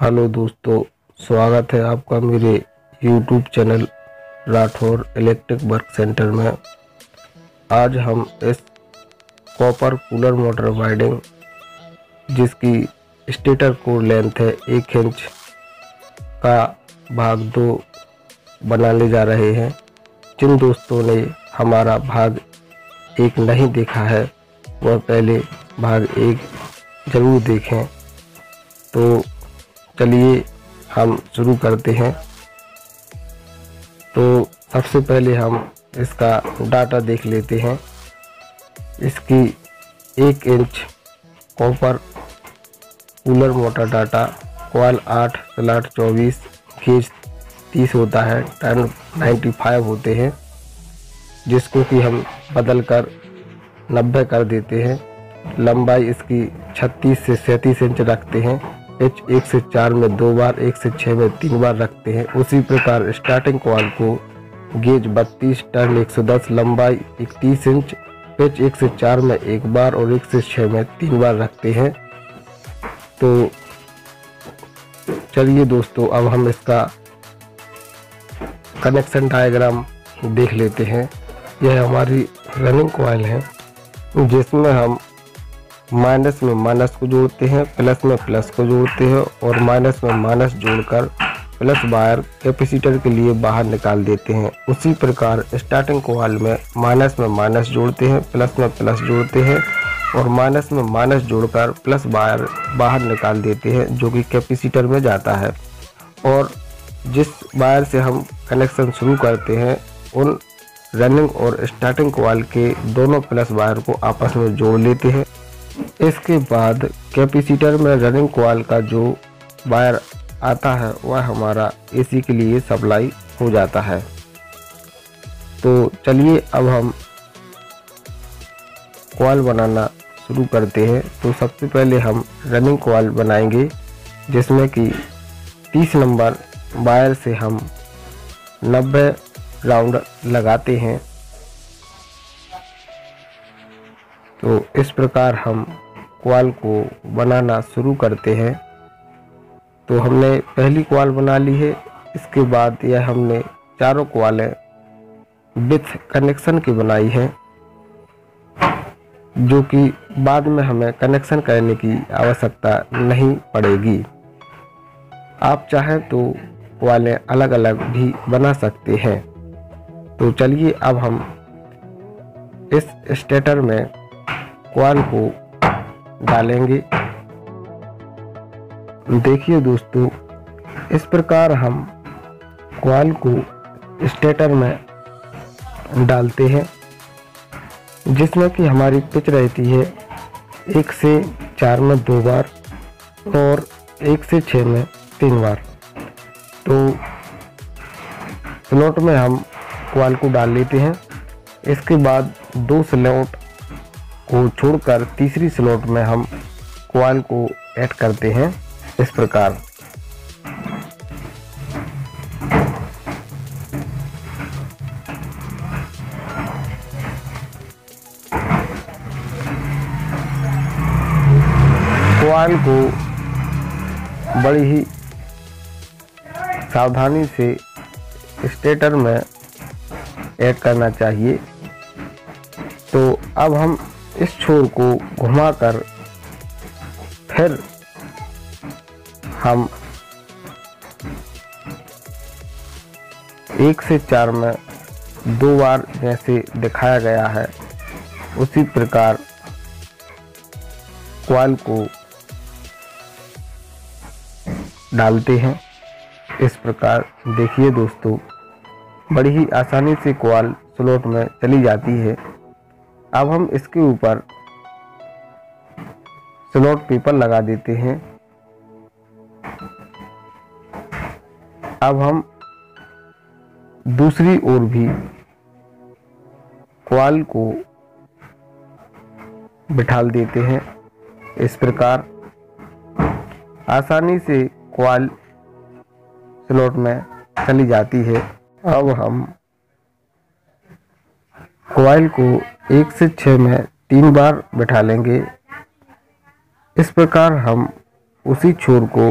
Hello दोस्तों, स्वागत है आपका मेरे YouTube channel Rathore electric work centre में। आज हम इस कॉपर कूलर मोटर वाइडिंग, जिसकी स्टेटर कोर लेंथ है 1 इंच का भाग 2 बनाने जा रहे हैं। जिन दोस्तों ने हमारा भाग 1 नहीं देखा है वह पहले भाग 1 ज़रूर देखें। तो चलिए हम शुरू करते हैं। तो सबसे पहले हम इसका डाटा देख लेते हैं। इसकी 1 inch copper cooler motor data coil 8/24 gauge 30 होता है, टर्न 95 होते हैं, जिसको कि हम बदल कर 90 कर देते हैं। लंबाई इसकी 36 से 37 इंच रखते हैं। पिच 1 से 4 में 2 बार, 1 से 6 में 3 बार रखते हैं। उसी प्रकार स्टार्टिंग कॉल को गेज 32, टर्न 110, लंबाई 31 इंच, पिच 1 से 4 में 1 बार और 1 से 6 में 3 बार रखते हैं। तो चलिए दोस्तों, अब हम इसका कनेक्शन डायग्राम देख लेते हैं। यह हमारी रनिंग कॉइल है, जिसमें हम माइनस में माइनस को जोड़ते हैं, प्लस में प्लस को जोड़ते हैं और माइनस में माइनस जोड़कर प्लस वायर कैपेसिटर के लिए बाहर निकाल देते हैं। उसी प्रकार स्टार्टिंग कॉइल में माइनस जोड़ते हैं, प्लस में प्लस जोड़ते हैं और माइनस में माइनस जोड़कर प्लस वायर बाहर निकाल देते हैं, जो कि कैपेसिटर में जाता है। और जिस वायर से हम कनेक्शन शुरू करते हैं, उन रनिंग और स्टार्टिंग कॉइल के दोनों प्लस वायर को आपस में जोड़ लेते हैं। इसके बाद कैपेसिटर में रनिंग कॉइल का जो वायर आता है वह हमारा एसी के लिए सप्लाई हो जाता है। तो चलिए अब हम कॉइल बनाना शुरू करते हैं। तो सबसे पहले हम रनिंग कॉइल बनाएंगे, जिसमें कि 30 नंबर वायर से हम 90 राउंड लगाते हैं। तो इस प्रकार हम कॉइल को बनाना शुरू करते हैं। तो हमने पहली कॉइल बना ली है। इसके बाद यह हमने चारों कॉइलें विथ कनेक्शन की बनाई है, जो कि बाद में हमें कनेक्शन करने की आवश्यकता नहीं पड़ेगी। आप चाहें तो कॉइलें अलग अलग भी बना सकते हैं। तो चलिए अब हम इस स्टेटर में कॉइल को डालेंगे। देखिए दोस्तों, इस प्रकार हम कॉइल को स्टेटर में डालते हैं, जिसमें कि हमारी पिच रहती है 1 से 4 में 2 बार और 1 से 6 में 3 बार। तो स्लॉट में हम कॉइल को डाल लेते हैं। इसके बाद 2 स्लॉट को छोड़कर तीसरी स्लॉट में हम कॉइल को ऐड करते हैं इस प्रकार। कॉइल को बड़ी ही सावधानी से स्टेटर में ऐड करना चाहिए। तो अब हम इस छोर को घुमाकर फिर हम 1 से 4 में 2 बार जैसे दिखाया गया है, उसी प्रकार कॉइल को डालते हैं इस प्रकार। देखिए दोस्तों, बड़ी ही आसानी से कॉइल स्लॉट में चली जाती है। अब हम इसके ऊपर स्लॉट पेपर लगा देते हैं। अब हम दूसरी ओर भी कॉइल को बिठा देते हैं इस प्रकार। आसानी से कॉइल स्लॉट में चली जाती है। अब हम कॉइल को 1 से 6 में 3 बार बिठा लेंगे। इस प्रकार हम उसी छोर को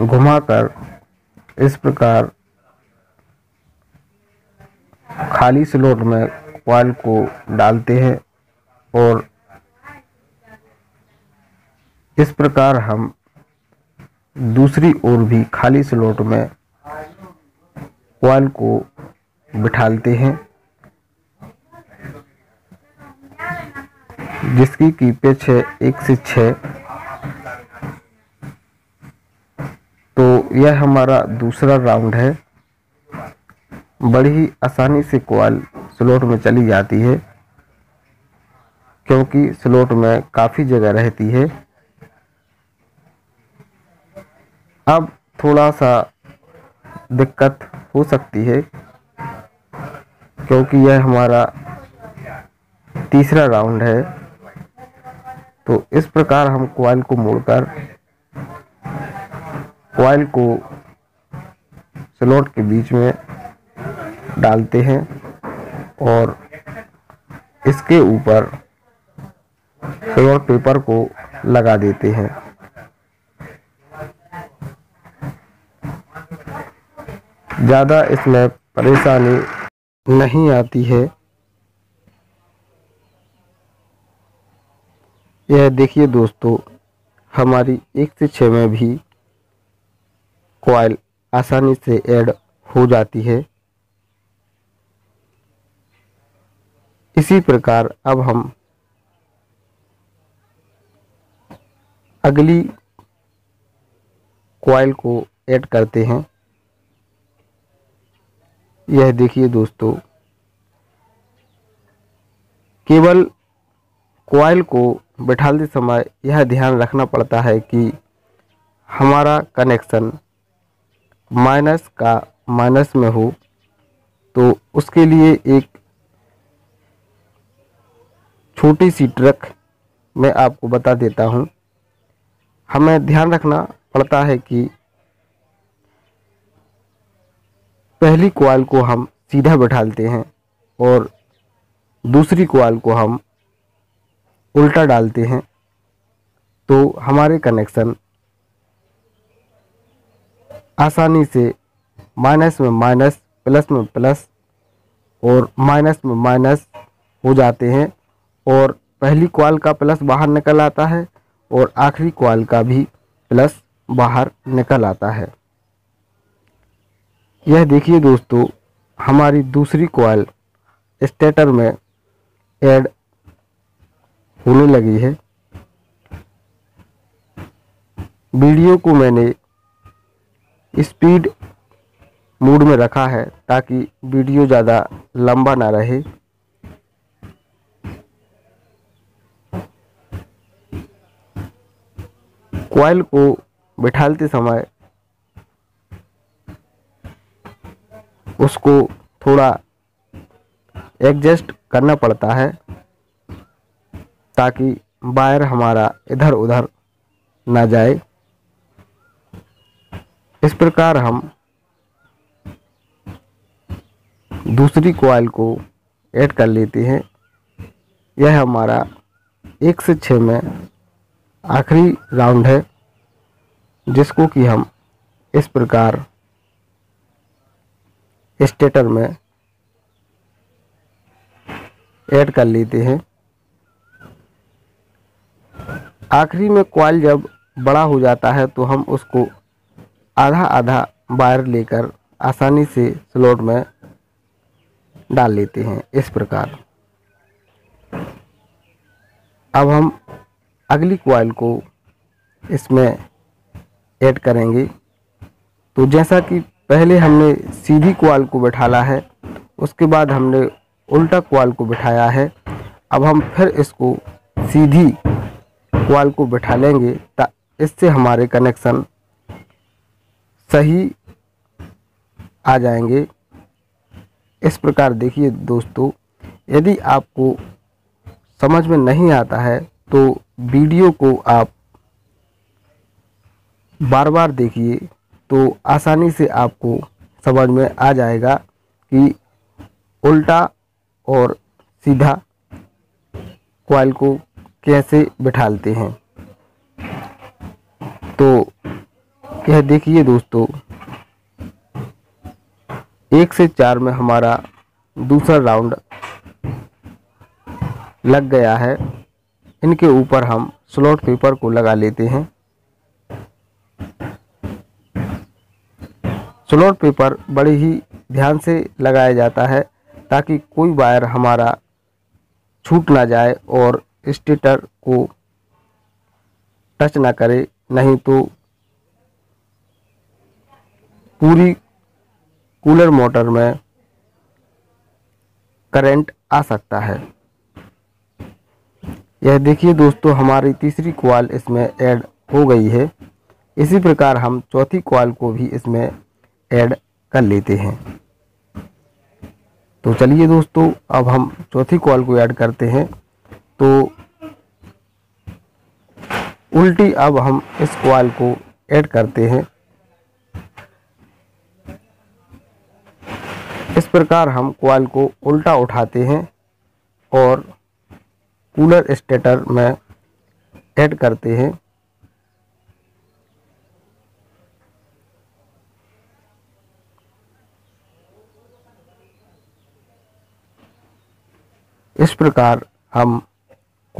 घुमाकर इस प्रकार खाली स्लॉट में कॉइल को डालते हैं और इस प्रकार हम दूसरी ओर भी खाली स्लॉट में कॉइल को बिठाते हैं, जिसकी कीपेच है 1 से 6। तो यह हमारा दूसरा राउंड है। बड़ी ही आसानी से कॉइल स्लॉट में चली जाती है क्योंकि स्लॉट में काफ़ी जगह रहती है। अब थोड़ा सा दिक्कत हो सकती है क्योंकि यह हमारा तीसरा राउंड है। तो इस प्रकार हम कॉइल को मोड़कर कॉइल को स्लॉट के बीच में डालते हैं और इसके ऊपर स्लॉट पेपर को लगा देते हैं। ज़्यादा इसमें परेशानी नहीं आती है। यह देखिए दोस्तों, हमारी 1 से 6 में भी कॉइल आसानी से ऐड हो जाती है। इसी प्रकार अब हम अगली कॉइल को ऐड करते हैं। यह देखिए दोस्तों, केवल कॉइल को बिठाते समय यह ध्यान रखना पड़ता है कि हमारा कनेक्शन माइनस का माइनस में हो। तो उसके लिए एक छोटी सी ट्रिक मैं आपको बता देता हूं। हमें ध्यान रखना पड़ता है कि पहली कॉइल को हम सीधा बिठाते हैं और दूसरी कॉइल को हम उल्टा डालते हैं, तो हमारे कनेक्शन आसानी से माइनस में माइनस, प्लस में प्लस और माइनस में माइनस हो जाते हैं। और पहली कॉइल का प्लस बाहर निकल आता है और आखिरी कॉइल का भी प्लस बाहर निकल आता है। यह देखिए दोस्तों, हमारी दूसरी कॉइल स्टेटर में ऐड होने लगी है। वीडियो को मैंने स्पीड मोड में रखा है ताकि वीडियो ज़्यादा लंबा ना रहे। कॉइल को बिठाते समय उसको थोड़ा एडजस्ट करना पड़ता है ताकि वायर हमारा इधर उधर ना जाए। इस प्रकार हम दूसरी कॉइल को ऐड कर लेते हैं। यह हमारा 1 से 6 में आखिरी राउंड है, जिसको कि हम इस प्रकार स्टेटर में ऐड कर लेते हैं। आखिरी में कॉइल जब बड़ा हो जाता है तो हम उसको आधा आधा वायर लेकर आसानी से स्लॉट में डाल लेते हैं। इस प्रकार अब हम अगली कॉइल को इसमें ऐड करेंगे। तो जैसा कि पहले हमने सीधी कॉइल को बिठाला है, उसके बाद हमने उल्टा कॉइल को बिठाया है। अब हम फिर इसको सीधी कॉइल को बिठा लेंगे। इससे हमारे कनेक्शन सही आ जाएंगे। इस प्रकार देखिए दोस्तों, यदि आपको समझ में नहीं आता है तो वीडियो को आप बार बार देखिए तो आसानी से आपको समझ में आ जाएगा कि उल्टा और सीधा कॉइल को कैसे बिठाते हैं। तो यह देखिए दोस्तों, 1 से 4 में हमारा दूसरा राउंड लग गया है। इनके ऊपर हम स्लॉट पेपर को लगा लेते हैं। स्लॉट पेपर बड़े ही ध्यान से लगाया जाता है ताकि कोई वायर हमारा छूट ना जाए और स्टेटर को टच ना करे, नहीं तो पूरी कूलर मोटर में करंट आ सकता है। यह देखिए दोस्तों, हमारी तीसरी कॉइल इसमें ऐड हो गई है। इसी प्रकार हम चौथी कॉइल को भी इसमें ऐड कर लेते हैं। तो चलिए दोस्तों, अब हम चौथी कॉइल को ऐड करते हैं। तो उल्टी अब हम इस कॉइल को ऐड करते हैं। इस प्रकार हम कॉइल को उल्टा उठाते हैं और कूलर स्टेटर में ऐड करते हैं। इस प्रकार हम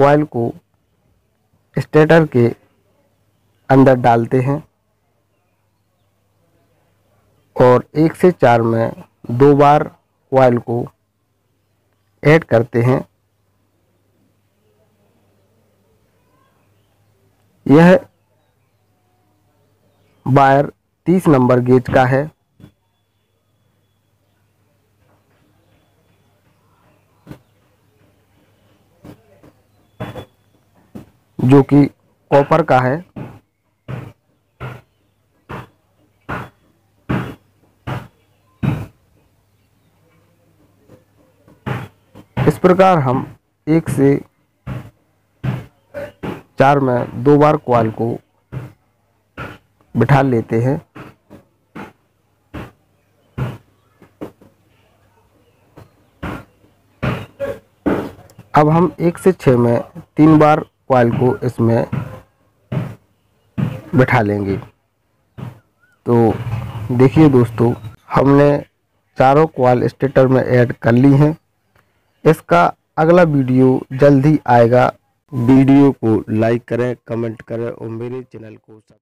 कॉइल को स्टेटर के अंदर डालते हैं और 1 से 4 में 2 बार कॉइल को ऐड करते हैं। यह वायर 30 नंबर गेज का है। जो कि कॉपर का है। इस प्रकार हम 1 से 4 में 2 बार कॉइल को बिठा लेते हैं। अब हम 1 से 6 में 3 बार कॉइल को इसमें बिठा लेंगे। तो देखिए दोस्तों, हमने चारों कॉइल स्टेटर में ऐड कर ली हैं। इसका अगला वीडियो जल्द ही आएगा। वीडियो को लाइक करें, कमेंट करें और मेरे चैनल को सब्सक्राइब